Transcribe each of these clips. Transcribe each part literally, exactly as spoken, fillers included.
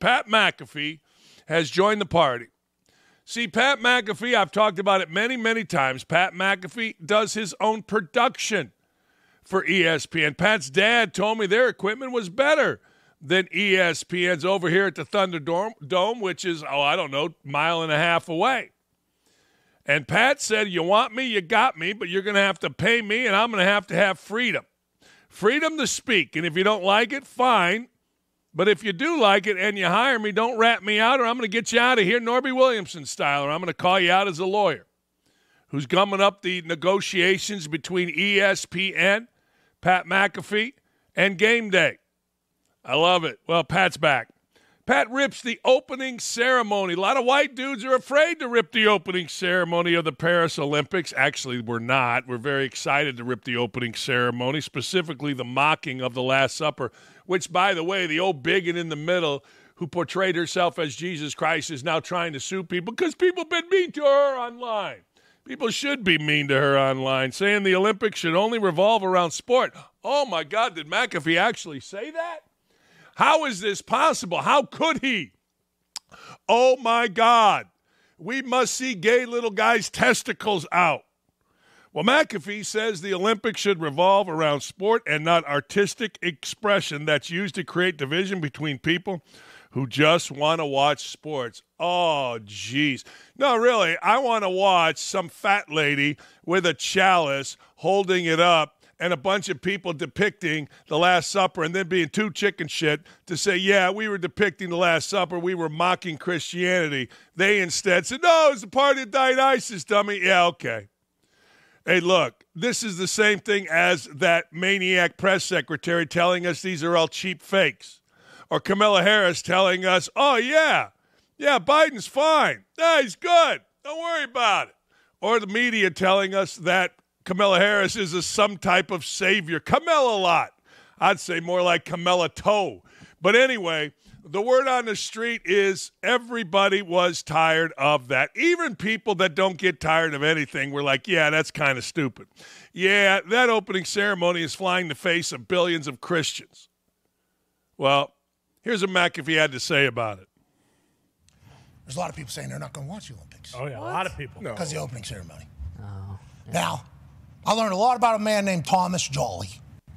Pat McAfee has joined the party. See, Pat McAfee, I've talked about it many, many times. Pat McAfee does his own production for E S P N. Pat's dad told me their equipment was better than E S P N's over here at the Thunderdome, which is, oh, I don't know, mile and a half away. And Pat said, you want me, you got me, but you're going to have to pay me, and I'm going to have to have freedom. Freedom to speak, and if you don't like it, fine. But if you do like it and you hire me, don't rat me out, or I'm going to get you out of here Norby Williamson style, or I'm going to call you out as a lawyer who's gumming up the negotiations between E S P N, Pat McAfee, and Game Day. I love it. Well, Pat's back. Pat rips the opening ceremony. A lot of white dudes are afraid to rip the opening ceremony of the Paris Olympics. Actually, we're not. We're very excited to rip the opening ceremony, specifically the mocking of the Last Supper, which, by the way, the old bigot in the middle who portrayed herself as Jesus Christ is now trying to sue people because people have been mean to her online. People should be mean to her online, saying the Olympics should only revolve around sport. Oh, my God, did McAfee actually say that? How is this possible? How could he? Oh, my God. We must see gay little guys' testicles out. Well, McAfee says the Olympics should revolve around sport and not artistic expression that's used to create division between people who just want to watch sports. Oh, geez. No, really, I want to watch some fat lady with a chalice holding it up and a bunch of people depicting the Last Supper and then being too chicken shit to say, yeah, we were depicting the Last Supper. We were mocking Christianity. They instead said, no, it's the party of Dionysus, dummy. Yeah, okay. Hey, look, this is the same thing as that maniac press secretary telling us these are all cheap fakes. Or Kamala Harris telling us, oh, yeah, yeah, Biden's fine. Yeah, he's good. Don't worry about it. Or the media telling us that Kamala Harris is a, some type of savior. Kamala-lot. I'd say more like Kamala-toe. But anyway, the word on the street is everybody was tired of that. Even people that don't get tired of anything were like, yeah, that's kind of stupid. Yeah, that opening ceremony is flying in the face of billions of Christians. Well, here's what McAfee had to say about it. There's a lot of people saying they're not going to watch the Olympics. Oh, yeah, what? A lot of people. Because of the opening ceremony. Oh, yeah. Now, I learned a lot about a man named Thomas Jolly,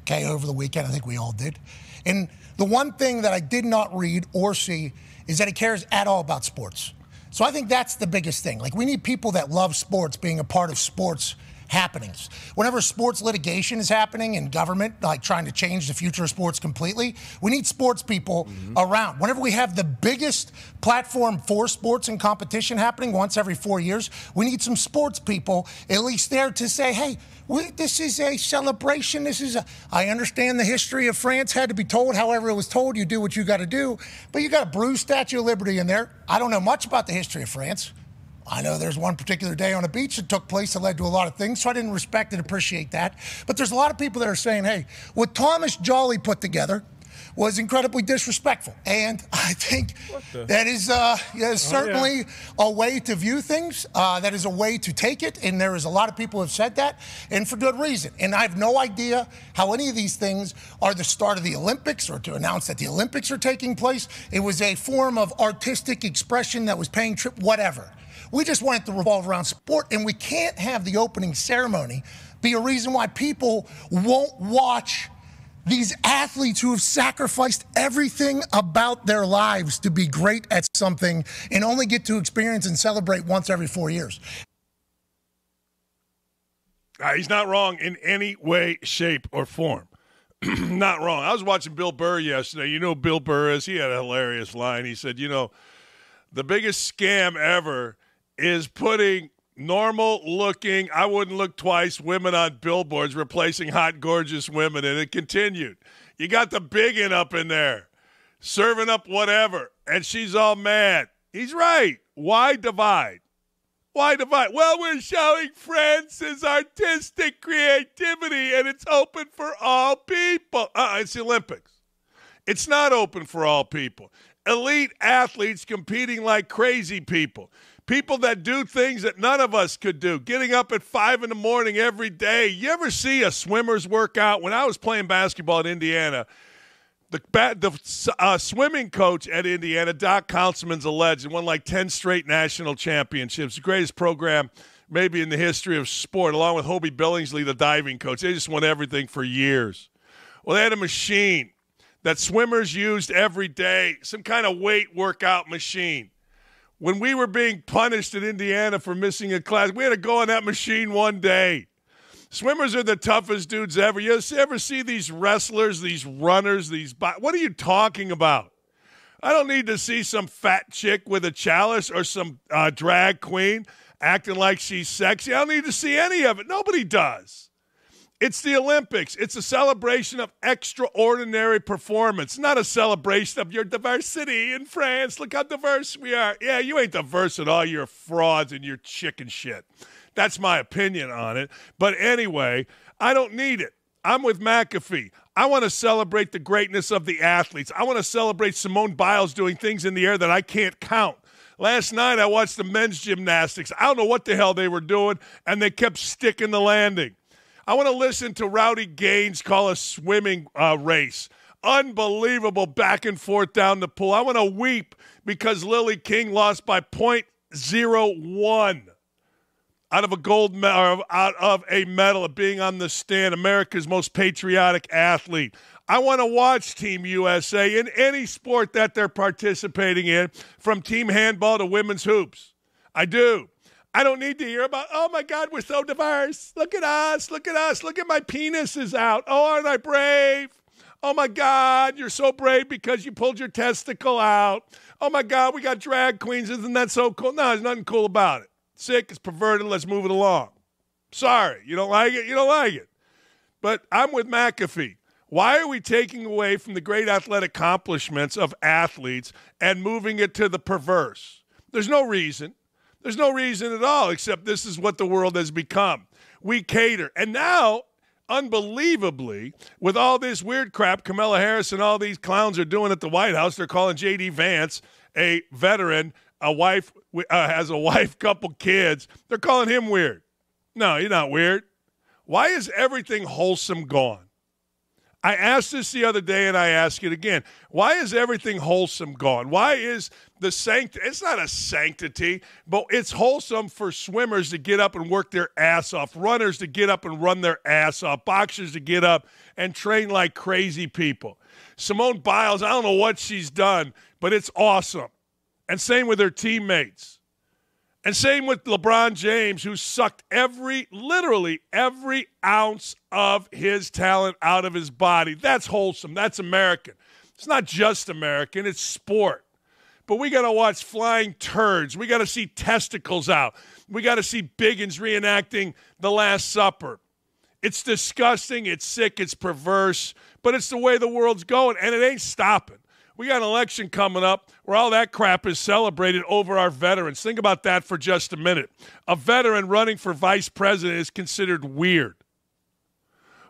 okay, over the weekend. I think we all did. And the one thing that I did not read or see is that he cares at all about sports. So I think that's the biggest thing. Like, we need people that love sports being a part of sports happenings. Whenever sports litigation is happening in government, like trying to change the future of sports completely, we need sports people mm-hmm. around. Whenever we have the biggest platform for sports and competition happening once every four years, we need some sports people at least there to say, hey, we, this is a celebration. This is a, I understand the history of France had to be told however it was told. You do what you got to do, but you got a bruised Statue of Liberty in there. I don't know much about the history of France. I know there's one particular day on a beach that took place that led to a lot of things, so I didn't respect and appreciate that. But there's a lot of people that are saying, hey, what Thomas Jolly put together was incredibly disrespectful. And I think that is uh, yeah, certainly oh, yeah. a way to view things. Uh, that is a way to take it. And there is a lot of people who have said that, and for good reason. And I have no idea how any of these things are the start of the Olympics or to announce that the Olympics are taking place. It was a form of artistic expression that was paying trip, whatever. We just want it to revolve around sport, and we can't have the opening ceremony be a reason why people won't watch these athletes who have sacrificed everything about their lives to be great at something and only get to experience and celebrate once every four years. Uh, he's not wrong in any way, shape, or form. Not wrong. I was watching Bill Burr yesterday. You know who Bill Burr is. He had a hilarious line. He said, you know, the biggest scam ever is putting normal-looking, I wouldn't look twice, women on billboards, replacing hot, gorgeous women, and it continued. You got the biggin up in there, serving up whatever, and she's all mad. He's right. Why divide? Why divide? Well, we're showing France's artistic creativity, and it's open for all people. Uh-uh, it's the Olympics. It's not open for all people. Elite athletes competing like crazy people. People that do things that none of us could do, getting up at five in the morning every day. You ever see a swimmer's workout? When I was playing basketball in Indiana, The the uh, swimming coach at Indiana, Doc Councilman's a legend, won like ten straight national championships, the greatest program maybe in the history of sport, along with Hobie Billingsley, the diving coach. They just won everything for years. Well, they had a machine that swimmers used every day, some kind of weight workout machine. When we were being punished in Indiana for missing a class, we had to go on that machine one day. Swimmers are the toughest dudes ever. You ever see these wrestlers, these runners, these bo- – what are you talking about? I don't need to see some fat chick with a chalice or some uh, drag queen acting like she's sexy. I don't need to see any of it. Nobody does. It's the Olympics. It's a celebration of extraordinary performance, not a celebration of your diversity in France. Look how diverse we are. Yeah, you ain't diverse at all. You're frauds and you're chicken shit. That's my opinion on it. But anyway, I don't need it. I'm with McAfee. I want to celebrate the greatness of the athletes. I want to celebrate Simone Biles doing things in the air that I can't count. Last night I watched the men's gymnastics. I don't know what the hell they were doing, and they kept sticking the landing. I want to listen to Rowdy Gaines call a swimming uh, race. Unbelievable back and forth down the pool. I want to weep because Lily King lost by point zero one. Out of a gold medal, out of a medal of being on the stand, America's most patriotic athlete. I want to watch Team U S A in any sport that they're participating in, from team handball to women's hoops. I do. I don't need to hear about, oh, my God, we're so diverse. Look at us. Look at us. Look at my penis is out. Oh, aren't I brave? Oh, my God, you're so brave because you pulled your testicle out. Oh, my God, we got drag queens. Isn't that so cool? No, there's nothing cool about it. Sick, it's perverted, let's move it along. Sorry, you don't like it, you don't like it. But I'm with McAfee. Why are we taking away from the great athletic accomplishments of athletes and moving it to the perverse? There's no reason. There's no reason at all, except this is what the world has become. We cater. And now, unbelievably, with all this weird crap Kamala Harris and all these clowns are doing at the White House, they're calling J D. Vance a veteran, a wife uh, has a wife, couple kids. They're calling him weird. No, you're not weird. Why is everything wholesome gone? I asked this the other day, and I ask it again. Why is everything wholesome gone? Why is the sanctity? It's not a sanctity, but it's wholesome for swimmers to get up and work their ass off, runners to get up and run their ass off, boxers to get up and train like crazy people. Simone Biles, I don't know what she's done, but it's awesome. And same with their teammates. And same with LeBron James, who sucked every, literally every ounce of his talent out of his body. That's wholesome. That's American. It's not just American. It's sport. But we got to watch flying turds. We got to see testicles out. We got to see Biggins reenacting the Last Supper. It's disgusting. It's sick. It's perverse. But it's the way the world's going, and it ain't stopping. We got an election coming up where all that crap is celebrated over our veterans. Think about that for just a minute. A veteran running for vice president is considered weird,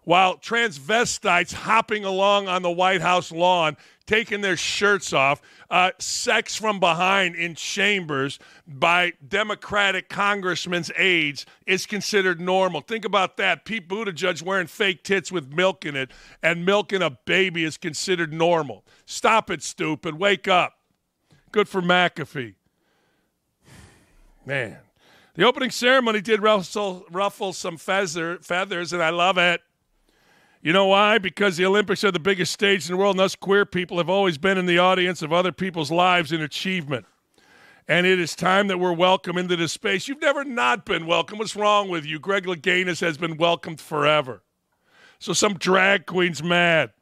while transvestites hopping along on the White House lawn, taking their shirts off, uh, sex from behind in chambers by Democratic congressmen's aides is considered normal. Think about that. Pete Buttigieg wearing fake tits with milk in it and milking a baby is considered normal. Stop it, stupid. Wake up. Good for McAfee. Man. The opening ceremony did ruffle, ruffle some feather, feathers, and I love it. You know why? Because the Olympics are the biggest stage in the world, and us queer people have always been in the audience of other people's lives and achievement. And it is time that we're welcome into this space. You've never not been welcome. What's wrong with you? Greg Louganis has been welcomed forever. So some drag queen's mad.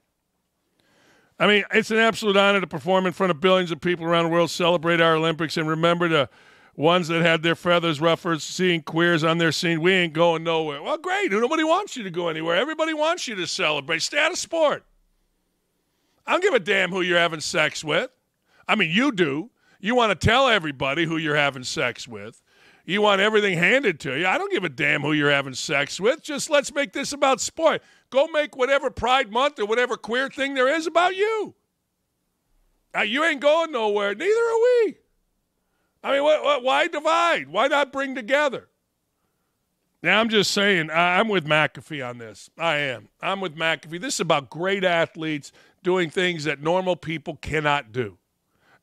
I mean, it's an absolute honor to perform in front of billions of people around the world, celebrate our Olympics, and remember the ones that had their feathers ruffled, seeing queers on their scene. We ain't going nowhere. Well, great. Nobody wants you to go anywhere. Everybody wants you to celebrate. Stay out of sport. I don't give a damn who you're having sex with. I mean, you do. You want to tell everybody who you're having sex with. You want everything handed to you. I don't give a damn who you're having sex with. Just let's make this about sport. Go make whatever Pride Month or whatever queer thing there is about you. Now, you ain't going nowhere. Neither are we. I mean, what, what, why divide? Why not bring together? Now, I'm just saying, I, I'm with McAfee on this. I am. I'm with McAfee. This is about great athletes, doing things that normal people cannot do.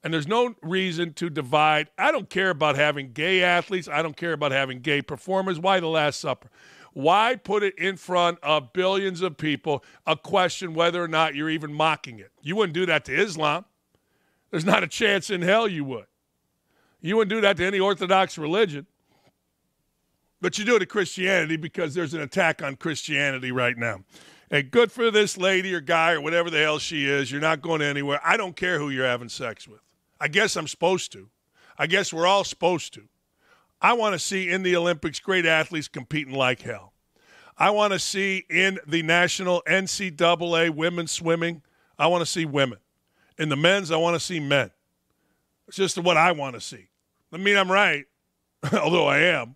And there's no reason to divide. I don't care about having gay athletes. I don't care about having gay performers. Why the Last Supper? Why put it in front of billions of people, a question whether or not you're even mocking it? You wouldn't do that to Islam. There's not a chance in hell you would. You wouldn't do that to any Orthodox religion. But you do it to Christianity because there's an attack on Christianity right now. And good for this lady or guy or whatever the hell she is. You're not going anywhere. I don't care who you're having sex with. I guess I'm supposed to. I guess we're all supposed to. I want to see in the Olympics great athletes competing like hell. I want to see in the national N C double A women's swimming, I want to see women. In the men's, I want to see men. It's just what I want to see. I mean, I'm right, although I am.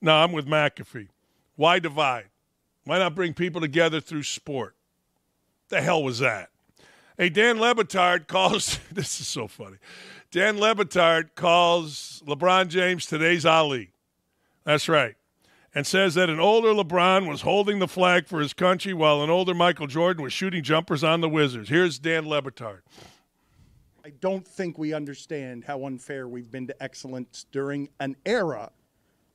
No, I'm with McAfee. Why divide? Why not bring people together through sport? The hell was that? Hey, Dan Le Batard calls – this is so funny. Dan Le Batard calls LeBron James today's Ali. That's right. And says that an older LeBron was holding the flag for his country while an older Michael Jordan was shooting jumpers on the Wizards. Here's Dan Le Batard. I don't think we understand how unfair we've been to excellence during an era –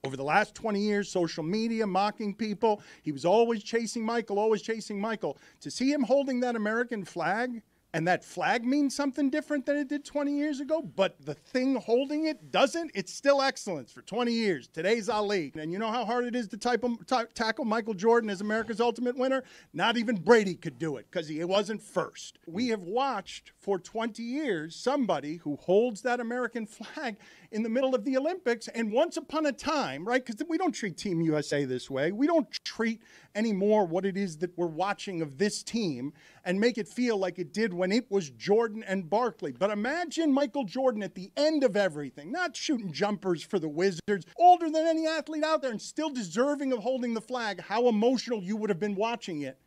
over the last twenty years, social media, mocking people. He was always chasing Michael, always chasing Michael. To see him holding that American flag, and that flag means something different than it did twenty years ago, but the thing holding it doesn't, it's still excellence for twenty years. Today's Ali. And you know how hard it is to type, t- tackle Michael Jordan as America's ultimate winner? Not even Brady could do it because he wasn't first. We have watched for twenty years somebody who holds that American flag in the middle of the Olympics, and once upon a time, right, because we don't treat Team U S A this way. We don't treat anymore what it is that we're watching of this team and make it feel like it did when it was Jordan and Barkley. But imagine Michael Jordan at the end of everything, not shooting jumpers for the Wizards, older than any athlete out there and still deserving of holding the flag, how emotional you would have been watching it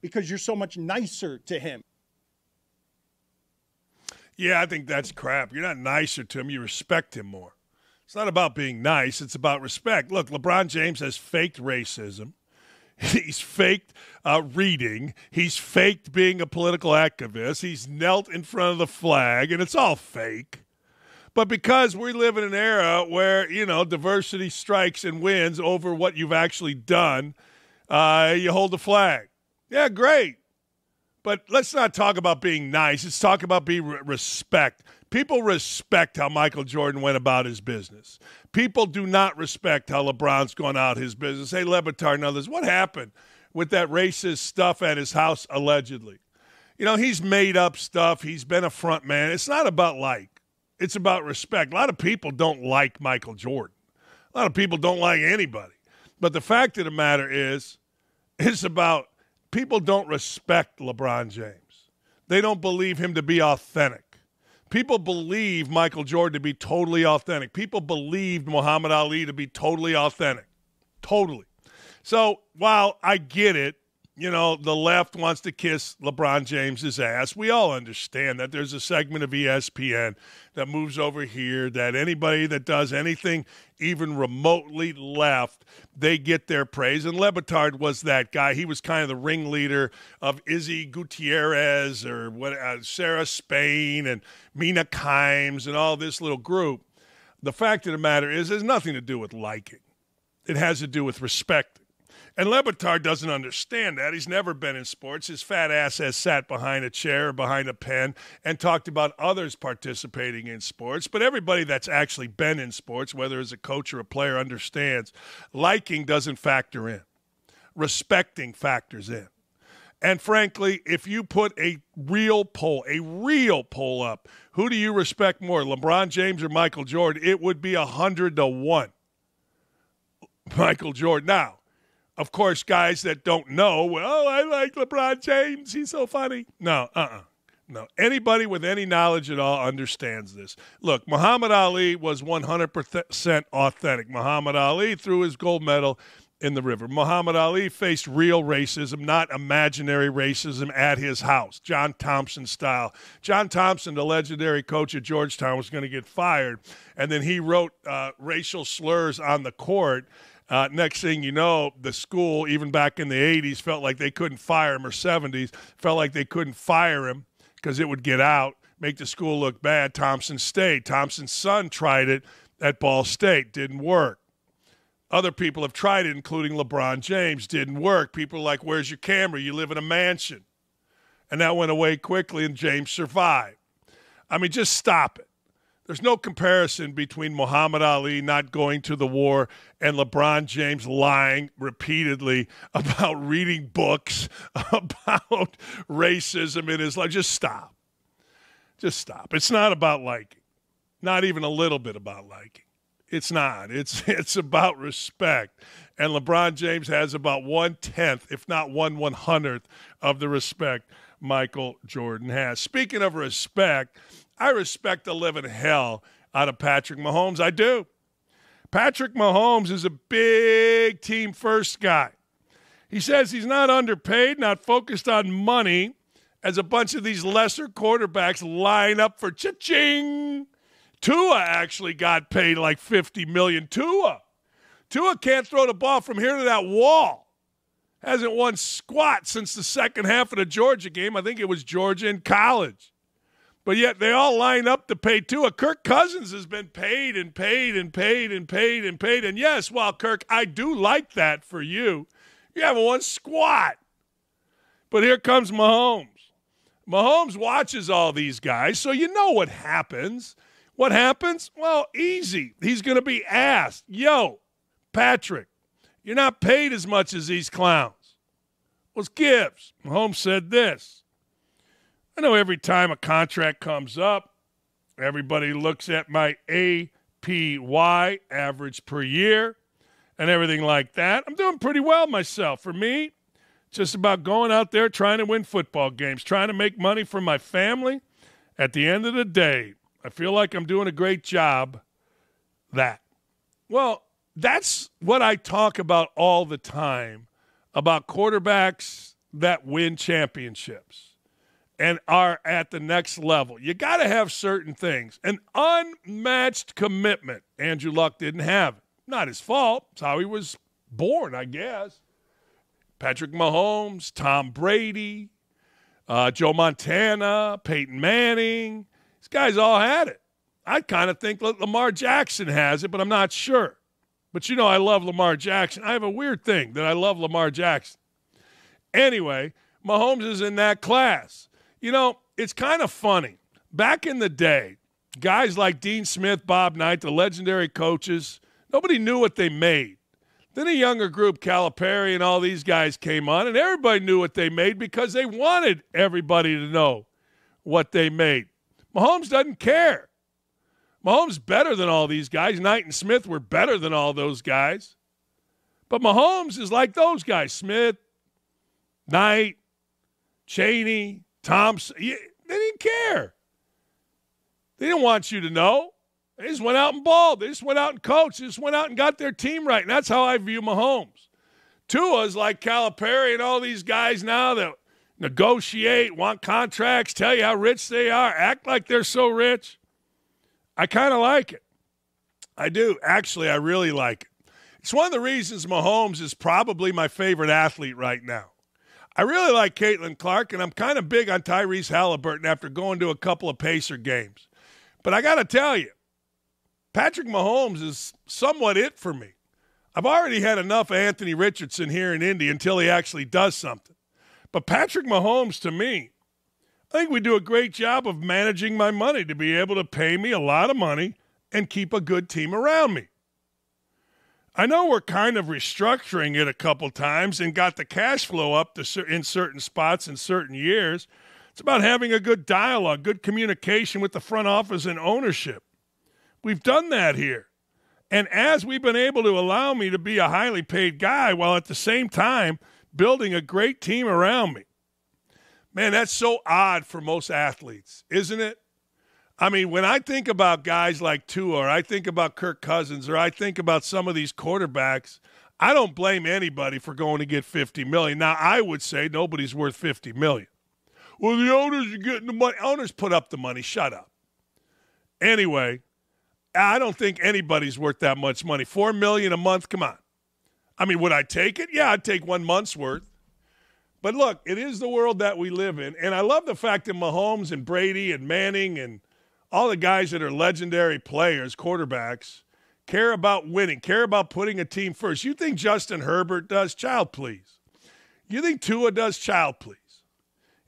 because you're so much nicer to him. Yeah, I think that's crap. You're not nicer to him. You respect him more. It's not about being nice. It's about respect. Look, LeBron James has faked racism. He's faked uh, reading. He's faked being a political activist. He's knelt in front of the flag, and it's all fake. But because we live in an era where, you know, diversity strikes and wins over what you've actually done, uh, you hold the flag. Yeah, great. But let's not talk about being nice. Let's talk about being re- respect. People respect how Michael Jordan went about his business. People do not respect how LeBron's gone out his business. Hey, Le Batard and others, what happened with that racist stuff at his house allegedly? You know, he's made up stuff. He's been a front man. It's not about like. It's about respect. A lot of people don't like Michael Jordan. A lot of people don't like anybody. But the fact of the matter is, it's about people don't respect LeBron James. They don't believe him to be authentic. People believe Michael Jordan to be totally authentic. People believed Muhammad Ali to be totally authentic. Totally. So while I get it, you know, the left wants to kiss LeBron James's ass. We all understand that there's a segment of E S P N that moves over here, that anybody that does anything even remotely left, they get their praise. And Le Batard was that guy. He was kind of the ringleader of Izzy Gutierrez or what, uh, Sarah Spain and Mina Kimes and all this little group. The fact of the matter is it has nothing to do with liking. It has to do with respect. And Le Batard doesn't understand that. He's never been in sports. His fat ass has sat behind a chair or behind a pen and talked about others participating in sports. But everybody that's actually been in sports, whether as a coach or a player, understands liking doesn't factor in. Respecting factors in. And frankly, if you put a real poll, a real poll up, who do you respect more, LeBron James or Michael Jordan? It would be one hundred to one. Michael Jordan. Now, of course, guys that don't know, well, I like LeBron James. He's so funny. No, uh-uh. No. Anybody with any knowledge at all understands this. Look, Muhammad Ali was one hundred percent authentic. Muhammad Ali threw his gold medal in the river. Muhammad Ali faced real racism, not imaginary racism at his house, John Thompson style. John Thompson, the legendary coach at Georgetown, was going to get fired, and then he wrote uh, racial slurs on the court. Uh, next thing you know, the school, even back in the eighties, felt like they couldn't fire him, or seventies, felt like they couldn't fire him because it would get out, make the school look bad. Thompson stayed. Thompson's son tried it at Ball State. Didn't work. Other people have tried it, including LeBron James. Didn't work. People are like, where's your camera? You live in a mansion. And that went away quickly, and James survived. I mean, just stop it. There's no comparison between Muhammad Ali not going to the war and LeBron James lying repeatedly about reading books about racism in his life. Just stop. Just stop. It's not about liking. Not even a little bit about liking. It's not. It's it's about respect. And LeBron James has about one-tenth, if not one one-hundredth, of the respect Michael Jordan has. Speaking of respect, I respect the living hell out of Patrick Mahomes. I do. Patrick Mahomes is a big team first guy. He says he's not underpaid, not focused on money, as a bunch of these lesser quarterbacks line up for cha-ching. Tua actually got paid like fifty million dollars. Tua. Tua can't throw the ball from here to that wall. Hasn't won squat since the second half of the Georgia game. I think it was Georgia in college. But yet they all line up to pay Tua. Kirk Cousins has been paid and paid and paid and paid and paid. And yes, while Kirk, I do like that for you. You haven't won squat. But here comes Mahomes. Mahomes watches all these guys, so you know what happens. What happens? Well, easy. He's going to be asked, yo, Patrick, you're not paid as much as these clowns. What's gives? Mahomes said this. I know every time a contract comes up, everybody looks at my A P Y, average per year, and everything like that. I'm doing pretty well myself. For me, just about going out there trying to win football games, trying to make money for my family. At the end of the day, I feel like I'm doing a great job. That. Well, that's what I talk about all the time, about quarterbacks that win championships and are at the next level. You got to have certain things. An unmatched commitment. Andrew Luck didn't have it. Not his fault. It's how he was born, I guess. Patrick Mahomes, Tom Brady, uh, Joe Montana, Peyton Manning. These guys all had it. I kind of think Lamar Jackson has it, but I'm not sure. But you know I love Lamar Jackson. I have a weird thing that I love Lamar Jackson. Anyway, Mahomes is in that class. You know, it's kind of funny. Back in the day, guys like Dean Smith, Bob Knight, the legendary coaches, nobody knew what they made. Then a younger group, Calipari and all these guys came on, and everybody knew what they made because they wanted everybody to know what they made. Mahomes doesn't care. Mahomes better than all these guys. Knight and Smith were better than all those guys. But Mahomes is like those guys, Smith, Knight, Cheney, Thompson. They didn't care. They didn't want you to know. They just went out and balled. They just went out and coached. They just went out and got their team right. And that's how I view Mahomes. Tua's like Calipari and all these guys now that negotiate, want contracts, tell you how rich they are, act like they're so rich. I kind of like it. I do. Actually, I really like it. It's one of the reasons Mahomes is probably my favorite athlete right now. I really like Caitlin Clark, and I'm kind of big on Tyrese Halliburton after going to a couple of Pacer games. But I got to tell you, Patrick Mahomes is somewhat it for me. I've already had enough of Anthony Richardson here in Indy until he actually does something. But Patrick Mahomes, to me, I think we do a great job of managing my money to be able to pay me a lot of money and keep a good team around me. I know we're kind of restructuring it a couple times and got the cash flow up to, in certain spots in certain years. It's about having a good dialogue, good communication with the front office and ownership. We've done that here. And as we've been able to allow me to be a highly paid guy while at the same time building a great team around me. Man, that's so odd for most athletes, isn't it? I mean, when I think about guys like Tua, or I think about Kirk Cousins, or I think about some of these quarterbacks, I don't blame anybody for going to get fifty million dollars. Now, I would say nobody's worth fifty million dollars. Well, the owners are getting the money. Owners put up the money. Shut up. Anyway, I don't think anybody's worth that much money. four million dollars a month, come on. I mean, would I take it? Yeah, I'd take one month's worth. But look, it is the world that we live in. And I love the fact that Mahomes and Brady and Manning and all the guys that are legendary players, quarterbacks, care about winning, care about putting a team first. You think Justin Herbert does? Child, please. You think Tua does? Child, please.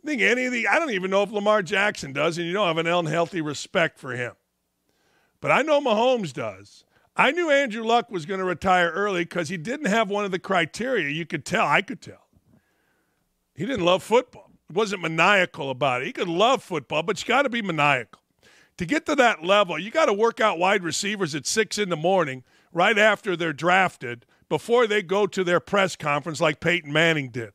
You think any of the – I don't even know if Lamar Jackson does, and you don't have an unhealthy respect for him. But I know Mahomes does. I knew Andrew Luck was going to retire early because he didn't have one of the criteria. You could tell. I could tell. He didn't love football. He wasn't maniacal about it. He could love football, but you got to be maniacal. To get to that level, you got to work out wide receivers at six in the morning right after they're drafted before they go to their press conference like Peyton Manning did.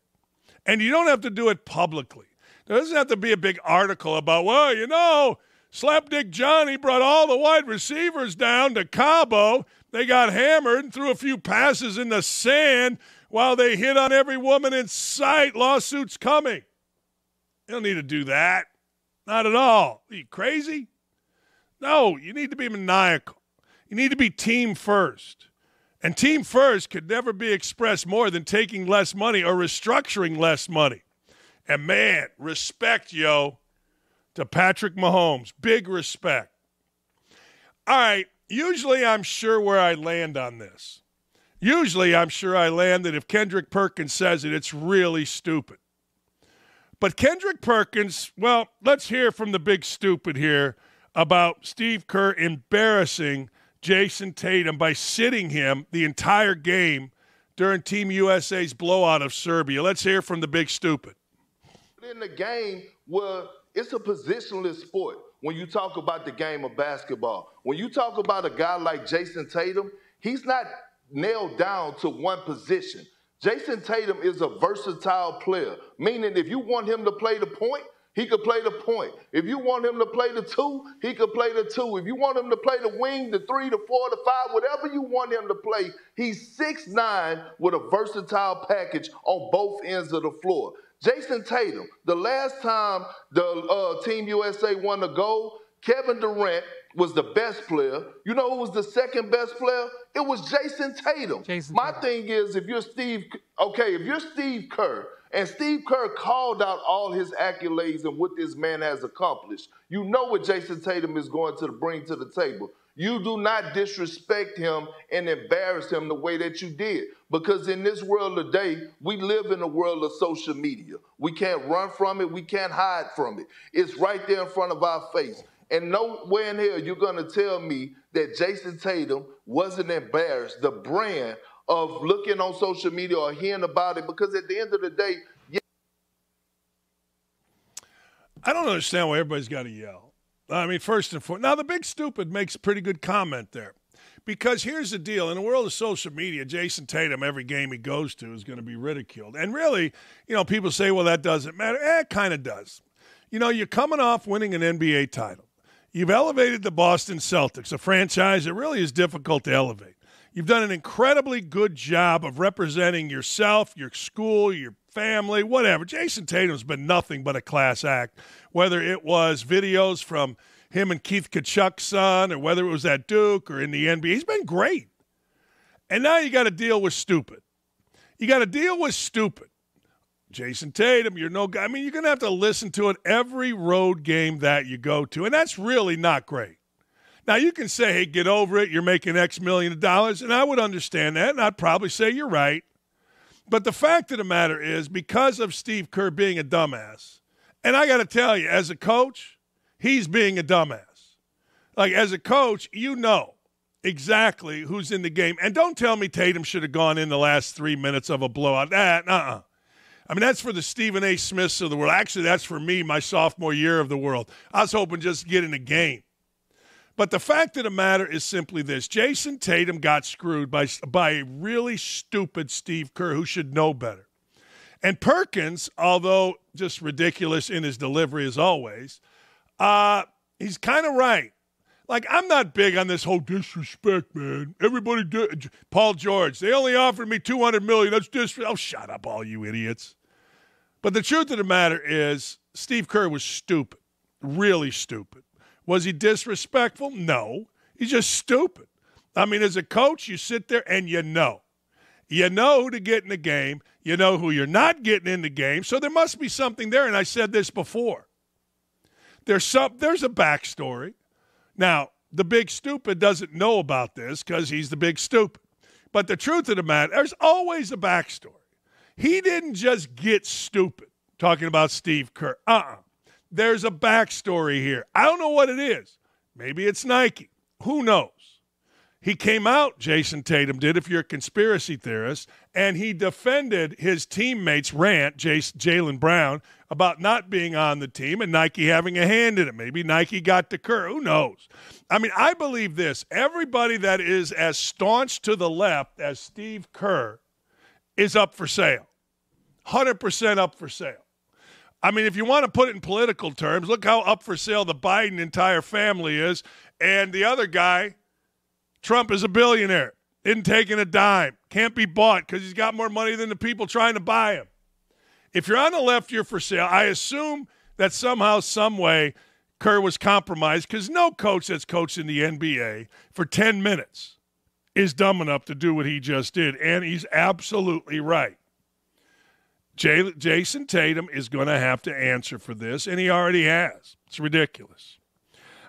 And you don't have to do it publicly. There doesn't have to be a big article about, well, you know, Slapdick Johnny brought all the wide receivers down to Cabo. They got hammered and threw a few passes in the sand while they hit on every woman in sight. Lawsuits coming. You don't need to do that. Not at all. Are you crazy? No, you need to be maniacal. You need to be team first. And team first could never be expressed more than taking less money or restructuring less money. And, man, respect, yo, to Patrick Mahomes. Big respect. All right, usually I'm sure where I land on this. Usually I'm sure I land that if Kendrick Perkins says it, it's really stupid. But Kendrick Perkins, well, let's hear from the big stupid here about Steve Kerr embarrassing Jason Tatum by sitting him the entire game during Team U S A's blowout of Serbia. Let's hear from the big stupid. In the game, well, it's a positionless sport when you talk about the game of basketball. When you talk about a guy like Jason Tatum, he's not nailed down to one position. Jason Tatum is a versatile player, meaning if you want him to play the point, he could play the point. If you want him to play the two, he could play the two. If you want him to play the wing, the three, the four, the five, whatever you want him to play, he's six nine with a versatile package on both ends of the floor. Jason Tatum, the last time the uh, Team U S A won the gold, Kevin Durant was the best player. You know who was the second best player? It was Jason Tatum. Jason My Tatum. thing is, if you're Steve, okay, if you're Steve Kerr, and Steve Kerr called out all his accolades and what this man has accomplished. You know what Jason Tatum is going to bring to the table. You do not disrespect him and embarrass him the way that you did. Because in this world today, we live in a world of social media. We can't run from it. We can't hide from it. It's right there in front of our face. And nowhere in hell you're going to tell me that Jason Tatum wasn't embarrassed. The brand of looking on social media or hearing about it, because at the end of the day, yeah. I don't understand why everybody's got to yell. I mean, first and foremost. Now, the big stupid makes a pretty good comment there, because here's the deal. In the world of social media, Jason Tatum, every game he goes to, is going to be ridiculed. And really, you know, people say, well, that doesn't matter. Eh, it kind of does. You know, you're coming off winning an N B A title. You've elevated the Boston Celtics, a franchise that really is difficult to elevate. You've done an incredibly good job of representing yourself, your school, your family, whatever. Jason Tatum's been nothing but a class act, whether it was videos from him and Keith Kachuk's son or whether it was at Duke or in the N B A. He's been great. And now you got to deal with stupid. You got to deal with stupid. Jason Tatum, you're no guy. I mean, you're going to have to listen to it every road game that you go to, and that's really not great. Now, you can say, hey, get over it, you're making X million of dollars, and I would understand that, and I'd probably say you're right. But the fact of the matter is, because of Steve Kerr being a dumbass, and I got to tell you, as a coach, he's being a dumbass. Like, as a coach, you know exactly who's in the game. And don't tell me Tatum should have gone in the last three minutes of a blowout. That, uh-uh. I mean, that's for the Stephen A. Smiths of the world. Actually, that's for me, my sophomore year of the world. I was hoping just to get in a game. But the fact of the matter is simply this. Jason Tatum got screwed by, by a really stupid Steve Kerr who should know better. And Perkins, although just ridiculous in his delivery as always, uh, he's kind of right. Like, I'm not big on this whole disrespect, man. Everybody did. Paul George, they only offered me two hundred million dollars. That's disrespect. Oh, shut up, all you idiots. But the truth of the matter is Steve Kerr was stupid, really stupid. Was he disrespectful? No. He's just stupid. I mean, as a coach, you sit there and you know. You know who to get in the game. You know who you're not getting in the game. So there must be something there, and I said this before. There's some, there's a backstory. Now, the big stupid doesn't know about this because he's the big stupid. But the truth of the matter, there's always a backstory. He didn't just get stupid, talking about Steve Kerr. Uh-uh. There's a backstory here. I don't know what it is. Maybe it's Nike. Who knows? He came out, Jason Tatum did, if you're a conspiracy theorist, and he defended his teammate's rant, Jaylen Brown, about not being on the team and Nike having a hand in it. Maybe Nike got to Kerr. Who knows? I mean, I believe this. Everybody that is as staunch to the left as Steve Kerr is up for sale, one hundred percent up for sale. I mean, if you want to put it in political terms, look how up for sale the Biden entire family is, and the other guy, Trump, is a billionaire, isn't taking a dime, can't be bought because he's got more money than the people trying to buy him. If you're on the left, you're for sale. I assume that somehow, some way, Kerr was compromised because no coach that's coached in the N B A for ten minutes is dumb enough to do what he just did, and he's absolutely right. Jay- Jason Tatum is going to have to answer for this, and he already has. It's ridiculous.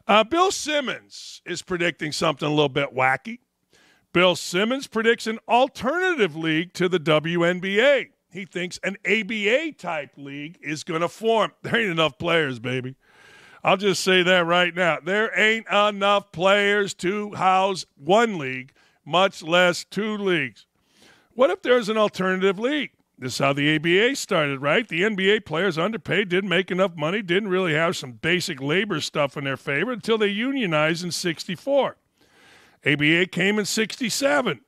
Uh, Bill Simmons is predicting something a little bit wacky. Bill Simmons predicts an alternative league to the W N B A. He thinks an A B A-type league is going to form. There ain't enough players, baby. I'll just say that right now. There ain't enough players to house one league, much less two leagues. What if there's an alternative league? This is how the A B A started, right? The N B A players underpaid, didn't make enough money, didn't really have some basic labor stuff in their favor until they unionized in sixty-four. A B A came in sixty-seven.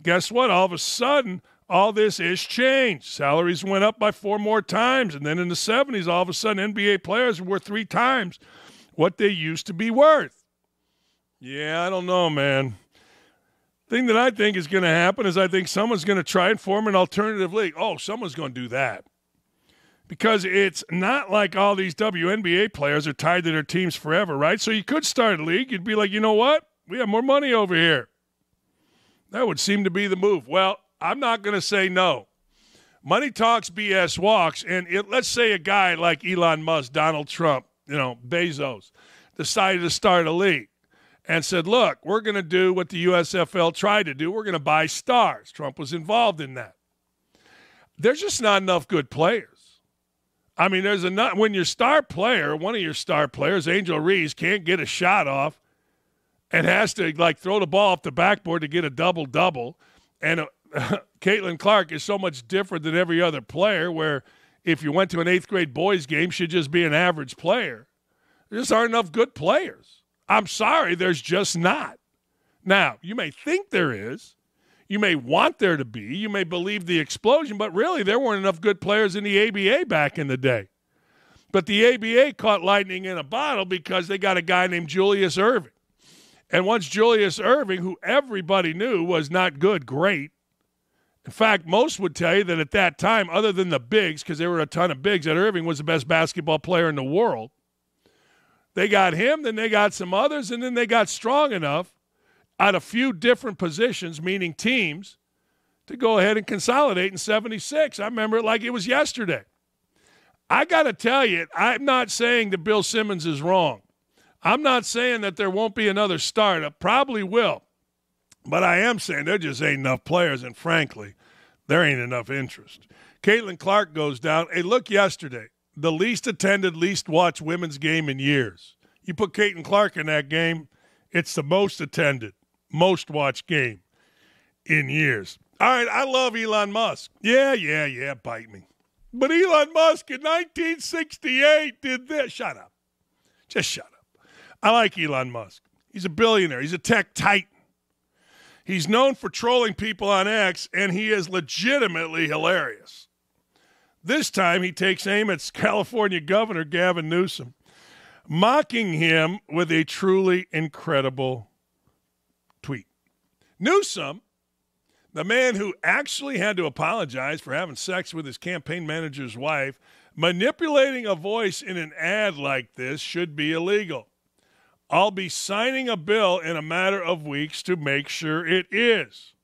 Guess what? All of a sudden, all this is changed. Salaries went up by four more times, and then in the seventies, all of a sudden, N B A players were three times what they used to be worth. Yeah, I don't know, man. Thing that I think is going to happen is I think someone's going to try and form an alternative league. Oh, someone's going to do that. Because it's not like all these W N B A players are tied to their teams forever, right? So you could start a league. You'd be like, you know what? We have more money over here. That would seem to be the move. Well, I'm not going to say no. Money talks, B S walks. And it, let's say a guy like Elon Musk, Donald Trump, you know, Bezos, decided to start a league. And said, look, we're going to do what the U S F L tried to do. We're going to buy stars. Trump was involved in that. There's just not enough good players. I mean, there's enough. When your star player, one of your star players, Angel Reese, can't get a shot off and has to, like, throw the ball off the backboard to get a double-double, and uh, Caitlin Clark is so much different than every other player where if you went to an eighth-grade boys game, she'd just be an average player. There just aren't enough good players. I'm sorry, there's just not. Now, you may think there is. You may want there to be. You may believe the explosion, but really there weren't enough good players in the A B A back in the day. But the A B A caught lightning in a bottle because they got a guy named Julius Erving. And once Julius Erving, who everybody knew was not good, great. In fact, most would tell you that at that time, other than the bigs, because there were a ton of bigs, that Erving was the best basketball player in the world. They got him, then they got some others, and then they got strong enough at a few different positions, meaning teams, to go ahead and consolidate in seventy-six. I remember it like it was yesterday. I got to tell you, I'm not saying that Bill Simmons is wrong. I'm not saying that there won't be another startup. Probably will. But I am saying there just ain't enough players, and frankly, there ain't enough interest. Caitlin Clark goes down. Hey, look yesterday. The least attended, least watched women's game in years. You put Caitlin Clark in that game, it's the most attended, most watched game in years. All right, I love Elon Musk. Yeah, yeah, yeah, bite me. But Elon Musk in nineteen sixty-eight did this. Shut up. Just shut up. I like Elon Musk. He's a billionaire. He's a tech titan. He's known for trolling people on X, and he is legitimately hilarious. This time he takes aim at California Governor Gavin Newsom. mocking him with a truly incredible tweet. Newsom, the man who actually had to apologize for having sex with his campaign manager's wife, manipulating a voice in an ad like this should be illegal. I'll be signing a bill in a matter of weeks to make sure it is.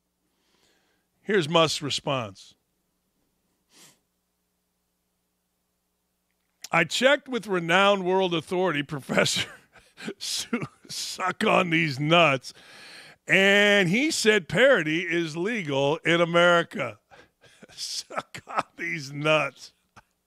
Here's Musk's response. I checked with renowned world authority, Professor Suck on These Nuts, and he said parody is legal in America. Suck on these nuts.